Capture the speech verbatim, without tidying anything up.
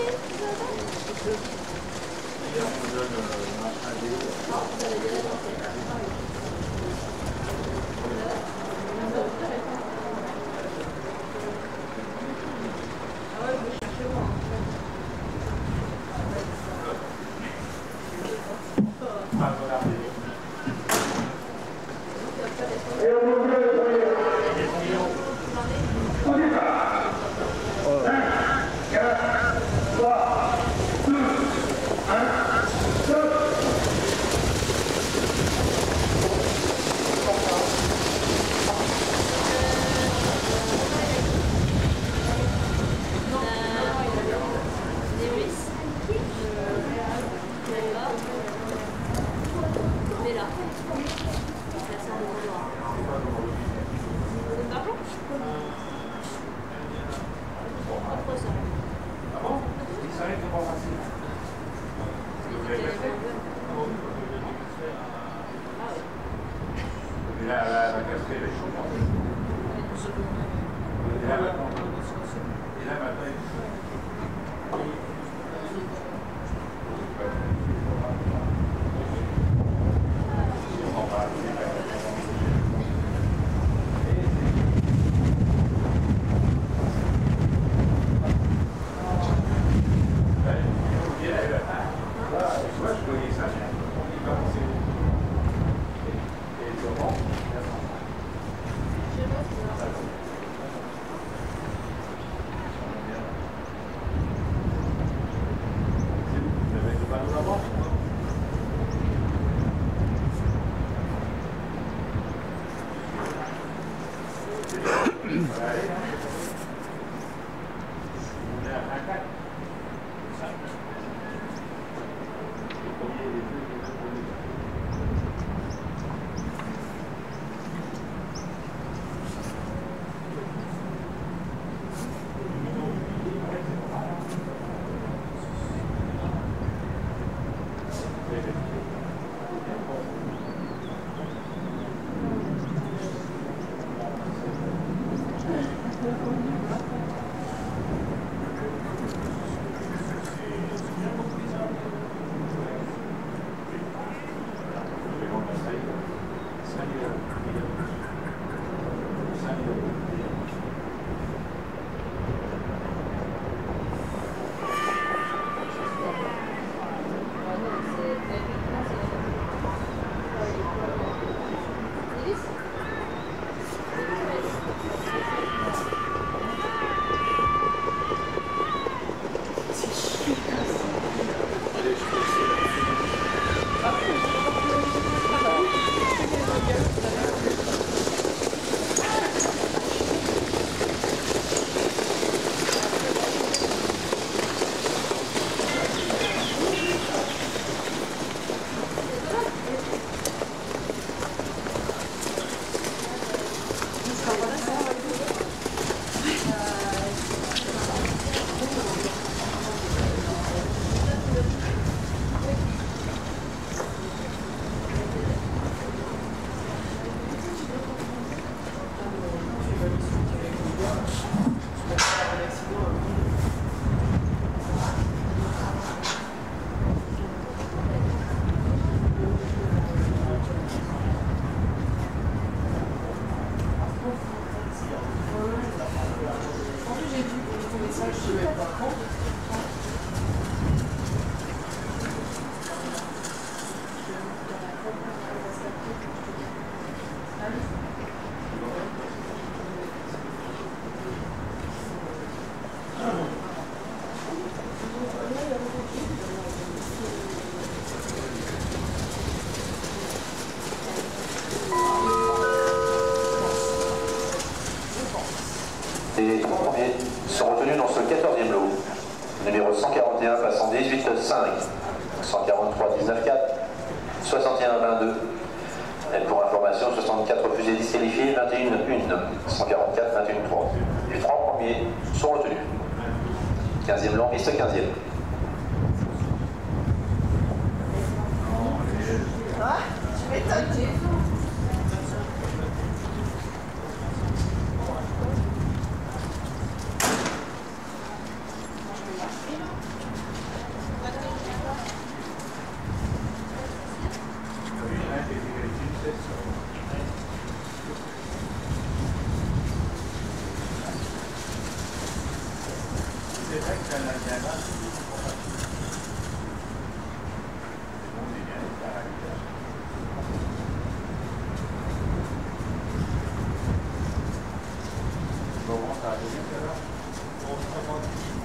Thank you. Vamos montar aqui, vamos montar aqui.